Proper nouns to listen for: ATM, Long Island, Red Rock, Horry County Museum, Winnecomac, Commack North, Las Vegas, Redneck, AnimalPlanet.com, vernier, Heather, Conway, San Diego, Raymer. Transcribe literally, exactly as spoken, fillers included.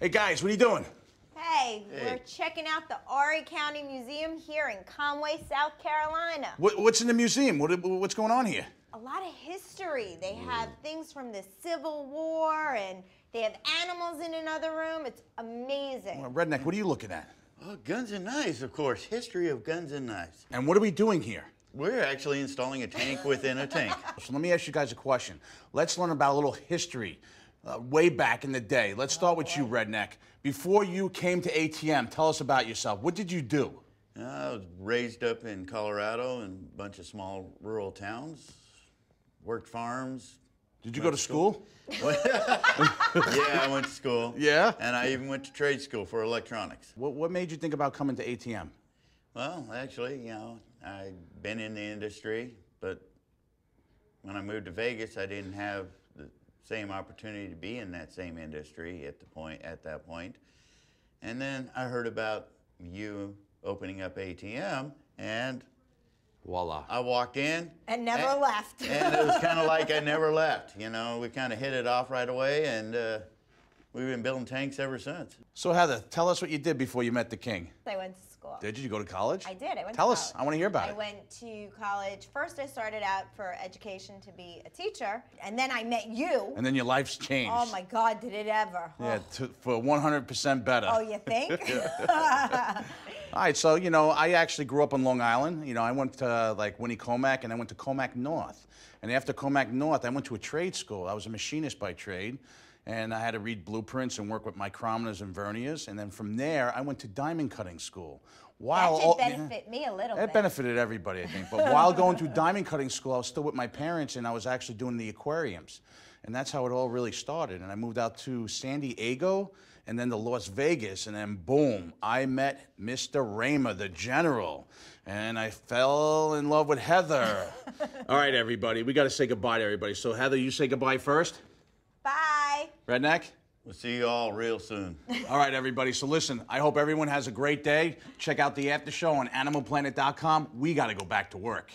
Hey guys, what are you doing? Hey, hey, we're checking out the Horry County Museum here in Conway, South Carolina. What, what's in the museum? What, what's going on here? A lot of history. They have things from the Civil War, and they have animals in another room. It's amazing. Well, Redneck, what are you looking at? Oh, guns and knives, of course. History of guns and knives. And what are we doing here? We're actually installing a tank within a tank. So let me ask you guys a question. Let's learn about a little history. Uh, way back in the day. Let's start with you, Redneck. Before you came to A T M, tell us about yourself. What did you do? Uh, I was raised up in Colorado in a bunch of small rural towns. Worked farms. Did you go to school? school? Yeah, I went to school. Yeah? And I even went to trade school for electronics. What, what made you think about coming to A T M? Well, actually, you know, I'd been in the industry, but when I moved to Vegas, I didn't have same opportunity to be in that same industry at the point at that point. And then I heard about you opening up A T M, and voila, I walked in and never and, left. And it was kind of like I never left. You know, we kind of hit it off right away, and uh, we've been building tanks ever since. So Heather, tell us what you did before you met the king. I went to school. Did you, you go to college? I did. I went. Tell to us. College. I want to hear about I it. I went to college. First, I started out for education to be a teacher, and then I met you. And then your life's changed. Oh my God, did it ever? Yeah, to, for one hundred percent better. Oh, you think? All right. So you know, I actually grew up on Long Island. You know, I went to like Winnecomac, and I went to Commack North. And after Commack North, I went to a trade school. I was a machinist by trade. And I had to read blueprints and work with micrometers and verniers. And then from there, I went to diamond cutting school. While that did benefit all, yeah, me a little bit. It benefited everybody, I think. But while going through diamond cutting school, I was still with my parents, and I was actually doing the aquariums. And that's how it all really started. And I moved out to San Diego and then to Las Vegas. And then, boom, I met Mister Raymer, the general. And I fell in love with Heather. All right, everybody. We got to say goodbye to everybody. So, Heather, you say goodbye first. Bye. Redneck? We'll see you all real soon. All right, everybody. So listen, I hope everyone has a great day. Check out the after show on Animal Planet dot com. We got to go back to work.